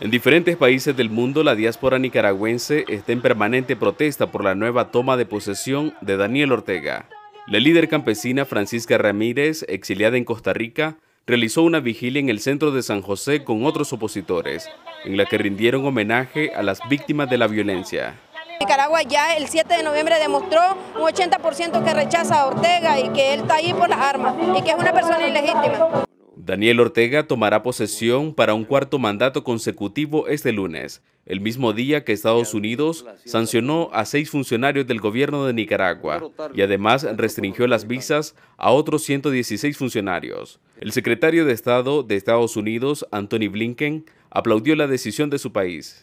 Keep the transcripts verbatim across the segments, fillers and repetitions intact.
En diferentes países del mundo, la diáspora nicaragüense está en permanente protesta por la nueva toma de posesión de Daniel Ortega. La líder campesina Francisca Ramírez, exiliada en Costa Rica, realizó una vigilia en el centro de San José con otros opositores, en la que rindieron homenaje a las víctimas de la violencia. Nicaragua ya el siete de noviembre demostró un ochenta por ciento que rechaza a Ortega y que él está ahí por las armas y que es una persona ilegítima. Daniel Ortega tomará posesión para un cuarto mandato consecutivo este lunes, el mismo día que Estados Unidos sancionó a seis funcionarios del gobierno de Nicaragua y además restringió las visas a otros ciento dieciséis funcionarios. El secretario de Estado de Estados Unidos, Anthony Blinken, aplaudió la decisión de su país.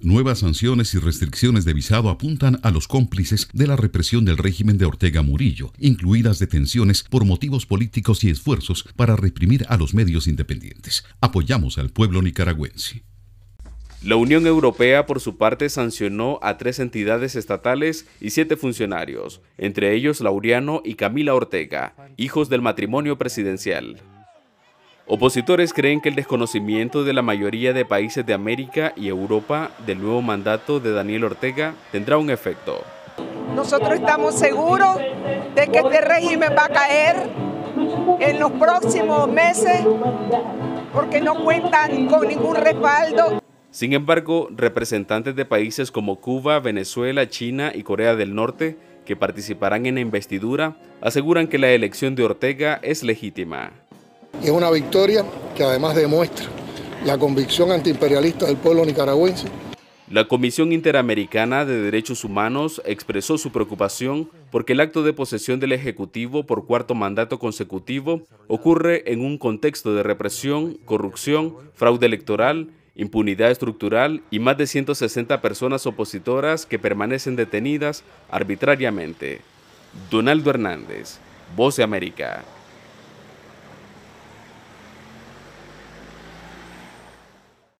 Nuevas sanciones y restricciones de visado apuntan a los cómplices de la represión del régimen de Ortega Murillo, incluidas detenciones por motivos políticos y esfuerzos para reprimir a los medios independientes. Apoyamos al pueblo nicaragüense. La Unión Europea, por su parte, sancionó a tres entidades estatales y siete funcionarios, entre ellos Laureano y Camila Ortega, hijos del matrimonio presidencial. Opositores creen que el desconocimiento de la mayoría de países de América y Europa del nuevo mandato de Daniel Ortega tendrá un efecto. Nosotros estamos seguros de que este régimen va a caer en los próximos meses porque no cuentan con ningún respaldo. Sin embargo, representantes de países como Cuba, Venezuela, China y Corea del Norte, que participarán en la investidura, aseguran que la elección de Ortega es legítima. Es una victoria que además demuestra la convicción antiimperialista del pueblo nicaragüense. La Comisión Interamericana de Derechos Humanos expresó su preocupación porque el acto de posesión del Ejecutivo por cuarto mandato consecutivo ocurre en un contexto de represión, corrupción, fraude electoral, impunidad estructural y más de ciento sesenta personas opositoras que permanecen detenidas arbitrariamente. Donaldo Hernández, Voz de América.